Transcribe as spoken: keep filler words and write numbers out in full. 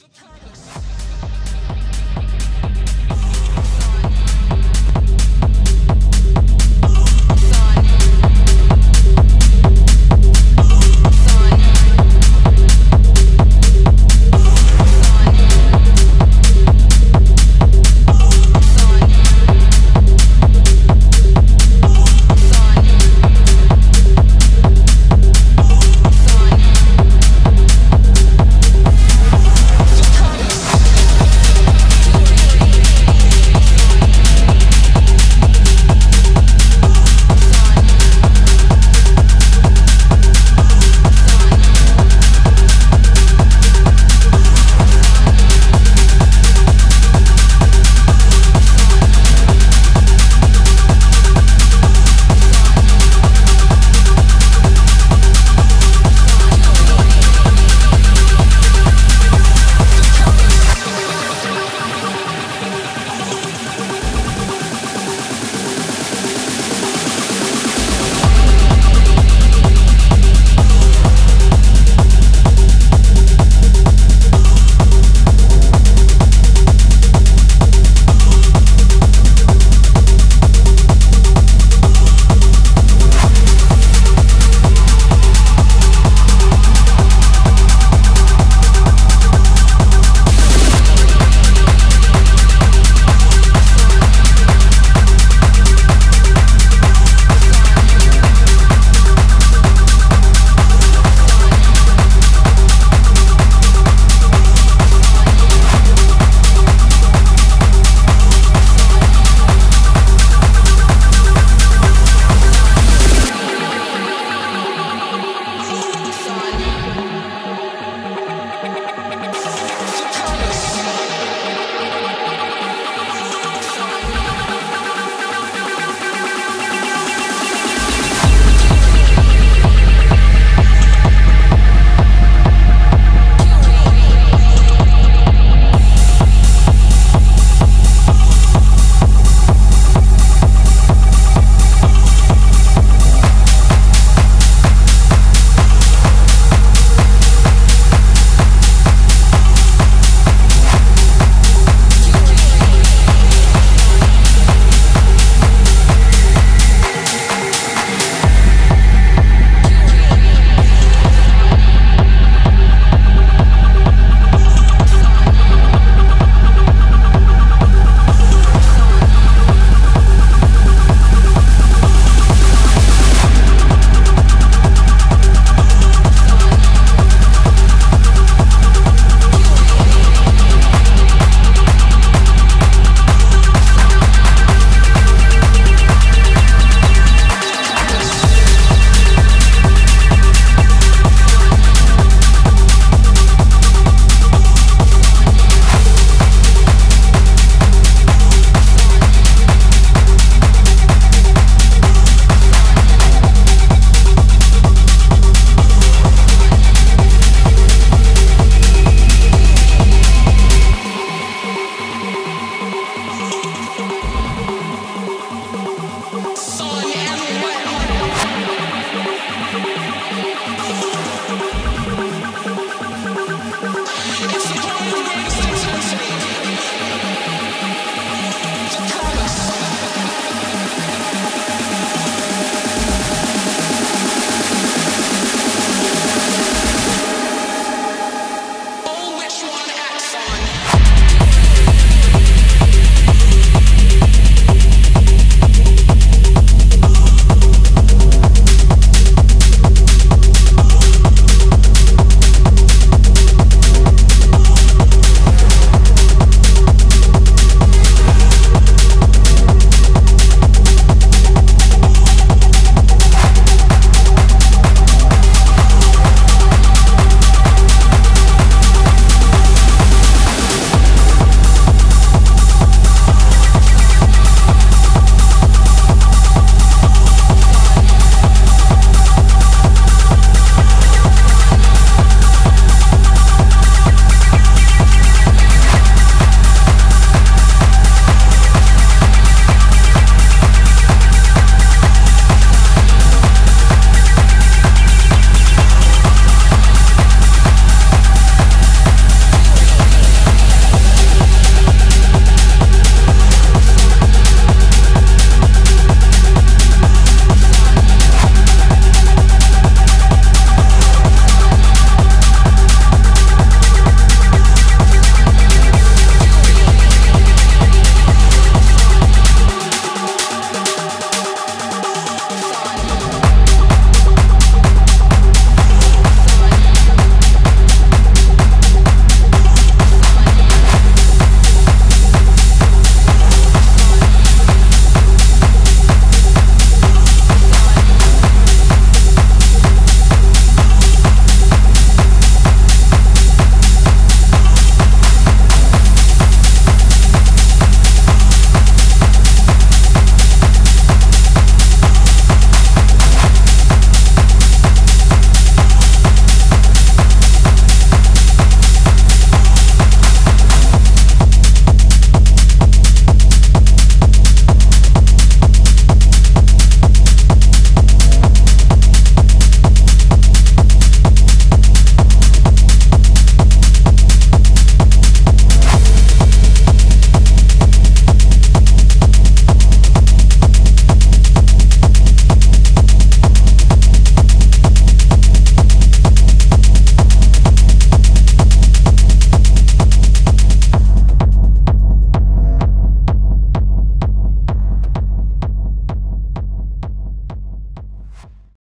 The